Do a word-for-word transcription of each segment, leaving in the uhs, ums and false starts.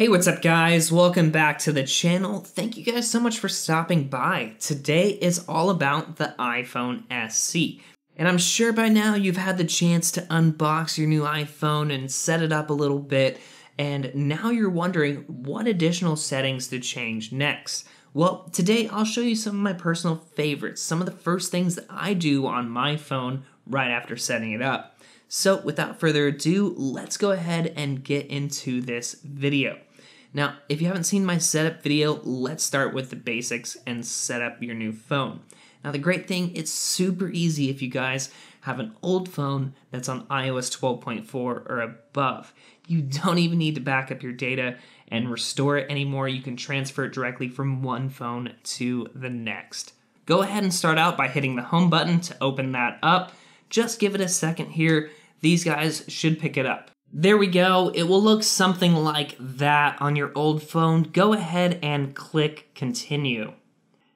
Hey, what's up guys? Welcome back to the channel. Thank you guys so much for stopping by. Today is all about the iPhone S E. And I'm sure by now you've had the chance to unbox your new iPhone and set it up a little bit. And now you're wondering what additional settings to change next. Well, today I'll show you some of my personal favorites, some of the first things that I do on my phone right after setting it up. So without further ado, let's go ahead and get into this video. Now, if you haven't seen my setup video, let's start with the basics and set up your new phone. Now, the great thing, it's super easy if you guys have an old phone that's on iOS twelve point four or above. You don't even need to back up your data and restore it anymore. You can transfer it directly from one phone to the next. Go ahead and start out by hitting the home button to open that up. Just give it a second here. These guys should pick it up. There we go. It will look something like that on your old phone. Go ahead and click continue.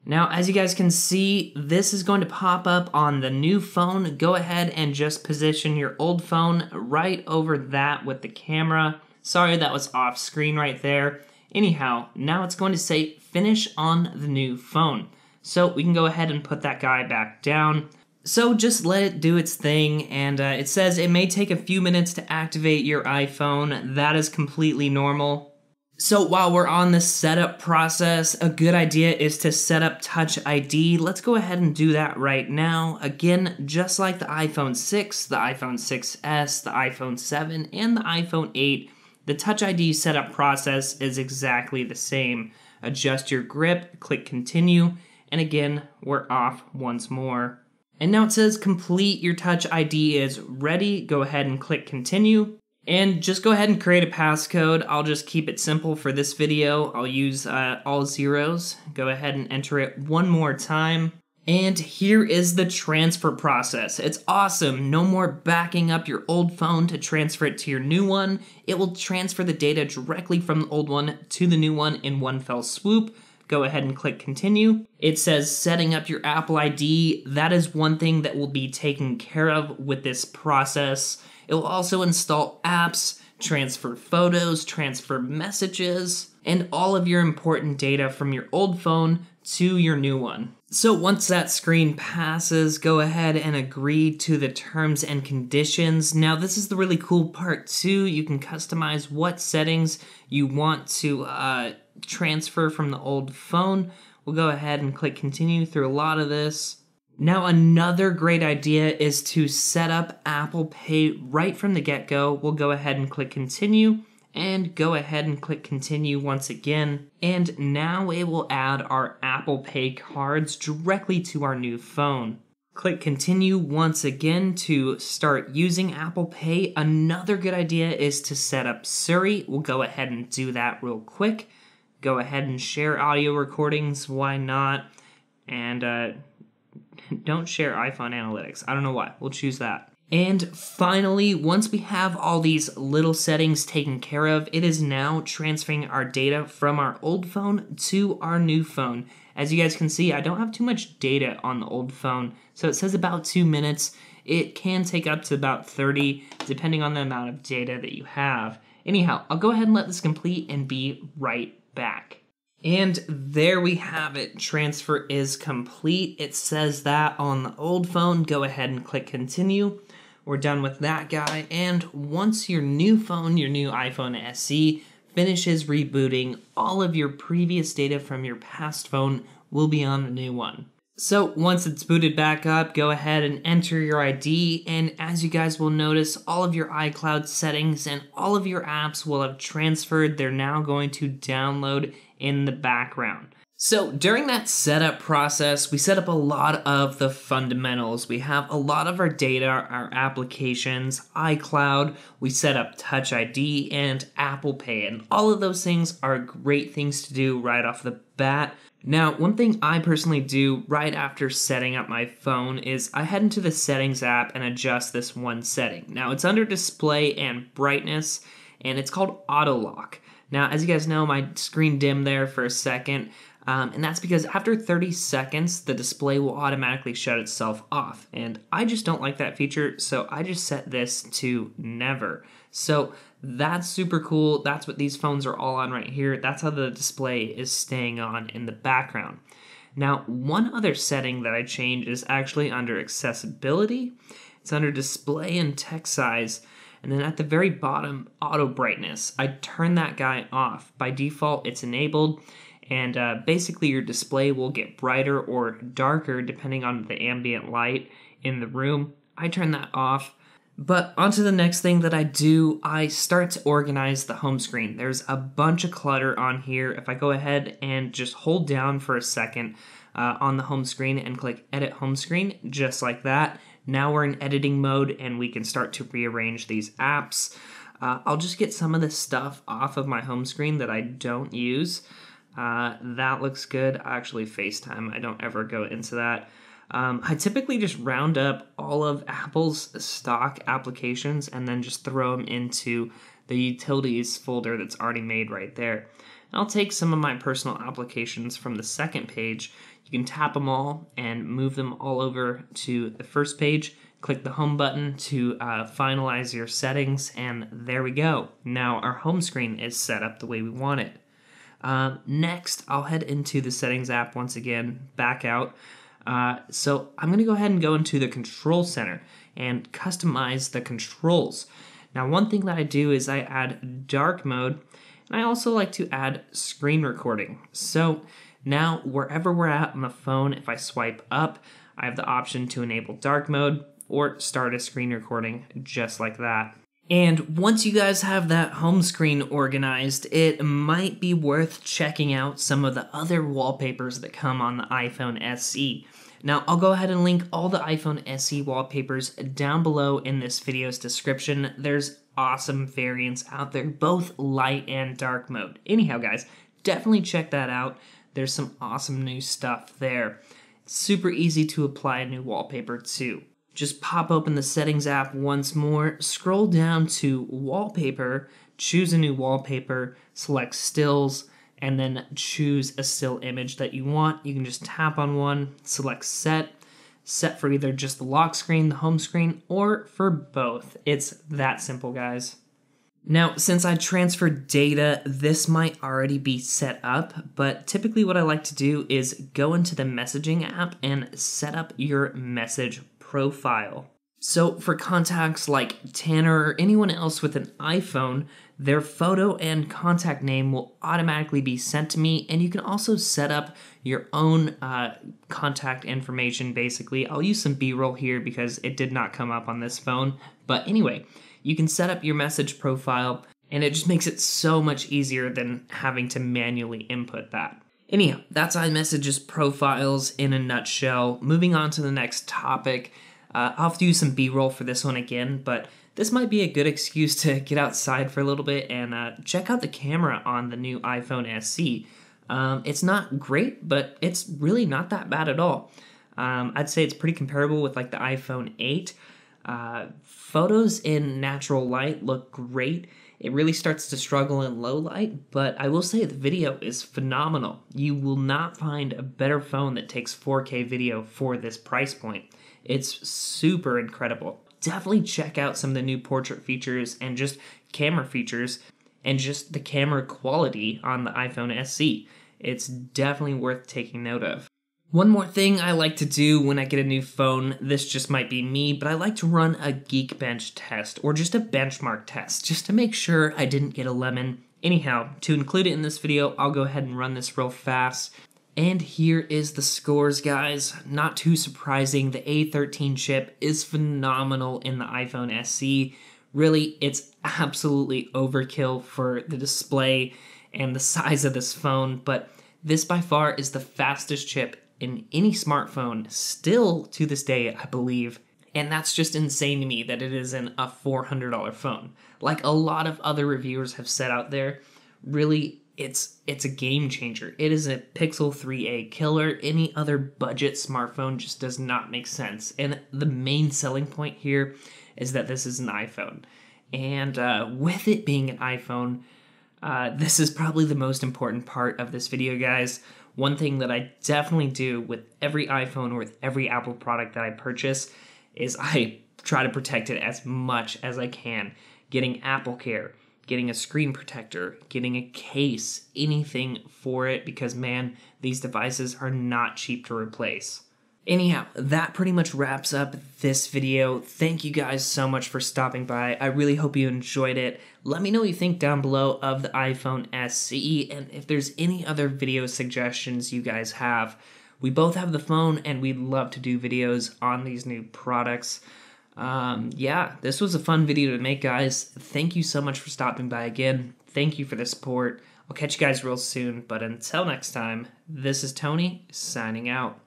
Now, as you guys can see, this is going to pop up on the new phone. Go ahead and just position your old phone right over that with the camera. Sorry, that was off screen right there. Anyhow, now it's going to say finish on the new phone. So we can go ahead and put that guy back down. So just let it do its thing, and uh, it says it may take a few minutes to activate your iPhone. That is completely normal. So while we're on the setup process, a good idea is to set up Touch I D. Let's go ahead and do that right now. Again, just like the iPhone six, the iPhone six S, the iPhone seven, and the iPhone eight, the Touch I D setup process is exactly the same. Adjust your grip, click continue, and again, we're off once more. And now it says complete, your Touch I D is ready. Go ahead and click continue. And just go ahead and create a passcode. I'll just keep it simple for this video. I'll use uh, all zeros. Go ahead and enter it one more time. And here is the transfer process. It's awesome. No more backing up your old phone to transfer it to your new one. It will transfer the data directly from the old one to the new one in one fell swoop. Go ahead and click continue. It says setting up your Apple I D. That is one thing that will be taken care of with this process. It will also install apps, transfer photos, transfer messages, and all of your important data from your old phone to your new one. So once that screen passes, go ahead and agree to the terms and conditions. Now this is the really cool part too. You can customize what settings you want to uh, transfer from the old phone. We'll go ahead and click continue through a lot of this. Now another great idea is to set up Apple Pay right from the get-go. We'll go ahead and click continue and go ahead and click continue once again. And now it will add our Apple Pay cards directly to our new phone. Click continue once again to start using Apple Pay. Another good idea is to set up Siri. We'll go ahead and do that real quick. Go ahead and share audio recordings, why not? And uh, don't share iPhone analytics. I don't know why, we'll choose that. And finally, once we have all these little settings taken care of, it is now transferring our data from our old phone to our new phone. As you guys can see, I don't have too much data on the old phone, so it says about two minutes. It can take up to about thirty, depending on the amount of data that you have. Anyhow, I'll go ahead and let this complete and be right back. And there we have it, transfer is complete. It says that on the old phone. Go ahead and click continue. We're done with that guy. And once your new phone, your new iPhone S E finishes rebooting, all of your previous data from your past phone will be on the new one. So once it's booted back up, go ahead and enter your I D, and as you guys will notice, all of your iCloud settings and all of your apps will have transferred. They're now going to download in the background. So during that setup process, we set up a lot of the fundamentals. We have a lot of our data, our applications, iCloud, we set up Touch I D and Apple Pay, and all of those things are great things to do right off the bat. Now, one thing I personally do right after setting up my phone is I head into the Settings app and adjust this one setting. Now, it's under Display and Brightness, and it's called Auto Lock. Now, as you guys know, my screen dimmed there for a second. Um, and that's because after thirty seconds, the display will automatically shut itself off. And I just don't like that feature, so I just set this to never. So that's super cool. That's what these phones are all on right here. That's how the display is staying on in the background. Now, one other setting that I changed is actually under accessibility. It's under display and text size. And then at the very bottom, auto brightness. I turn that guy off. By default, it's enabled. And uh, basically your display will get brighter or darker depending on the ambient light in the room. I turn that off. But onto the next thing that I do, I start to organize the home screen. There's a bunch of clutter on here. If I go ahead and just hold down for a second uh, on the home screen and click edit home screen, just like that, now we're in editing mode and we can start to rearrange these apps. Uh, I'll just get some of this stuff off of my home screen that I don't use. Uh, that looks good. Actually, FaceTime, I don't ever go into that. Um, I typically just round up all of Apple's stock applications and then just throw them into the utilities folder that's already made right there. And I'll take some of my personal applications from the second page. You can tap them all and move them all over to the first page. Click the home button to uh, finalize your settings, and there we go. Now our home screen is set up the way we want it. Uh, next, I'll head into the settings app once again, back out. Uh, so I'm going to go ahead and go into the Control Center and customize the controls. Now, one thing that I do is I add dark mode, and I also like to add screen recording. So now wherever we're at on the phone, if I swipe up, I have the option to enable dark mode or start a screen recording just like that. And once you guys have that home screen organized, it might be worth checking out some of the other wallpapers that come on the iPhone S E. Now, I'll go ahead and link all the iPhone S E wallpapers down below in this video's description. There's awesome variants out there, both light and dark mode. Anyhow, guys, definitely check that out. There's some awesome new stuff there. It's super easy to apply a new wallpaper too. Just pop open the settings app once more, scroll down to wallpaper, choose a new wallpaper, select stills, and then choose a still image that you want. You can just tap on one, select set, set for either just the lock screen, the home screen, or for both. It's that simple, guys. Now, since I transferred data, this might already be set up, but typically what I like to do is go into the messaging app and set up your message profile. So for contacts like Tanner or anyone else with an iPhone, their photo and contact name will automatically be sent to me, and you can also set up your own uh, contact information, basically. I'll use some B-roll here because it did not come up on this phone, but anyway, you can set up your message profile, and it just makes it so much easier than having to manually input that. Anyhow, that's iMessage's profiles in a nutshell. Moving on to the next topic, uh, I'll have to use some B-roll for this one again, but this might be a good excuse to get outside for a little bit and uh, check out the camera on the new iPhone S E. Um, it's not great, but it's really not that bad at all. Um, I'd say it's pretty comparable with like the iPhone eight. Uh, photos in natural light look great. It really starts to struggle in low light, but I will say the video is phenomenal. You will not find a better phone that takes four K video for this price point. It's super incredible. Definitely check out some of the new portrait features and just camera features and just the camera quality on the iPhone S E. It's definitely worth taking note of. One more thing I like to do when I get a new phone, this just might be me, but I like to run a Geekbench test or just a benchmark test just to make sure I didn't get a lemon. Anyhow, to include it in this video, I'll go ahead and run this real fast. And here is the scores, guys. Not too surprising, the A thirteen chip is phenomenal in the iPhone S E. Really, it's absolutely overkill for the display and the size of this phone, but this by far is the fastest chip in any smartphone still to this day, I believe. And that's just insane to me that it is in a four hundred dollar phone. Like a lot of other reviewers have said out there, really, it's it's a game changer. It is a Pixel three A killer. Any other budget smartphone just does not make sense. And the main selling point here is that this is an iPhone. And uh, with it being an iPhone, uh, this is probably the most important part of this video, guys. One thing that I definitely do with every iPhone or with every Apple product that I purchase is I try to protect it as much as I can. Getting AppleCare, getting a screen protector, getting a case, anything for it, because man, these devices are not cheap to replace. Anyhow, that pretty much wraps up this video. Thank you guys so much for stopping by. I really hope you enjoyed it. Let me know what you think down below of the iPhone S E and if there's any other video suggestions you guys have. We both have the phone and we'd love to do videos on these new products. Um, yeah, this was a fun video to make, guys. Thank you so much for stopping by again. Thank you for the support. I'll catch you guys real soon, but until next time, this is Tony signing out.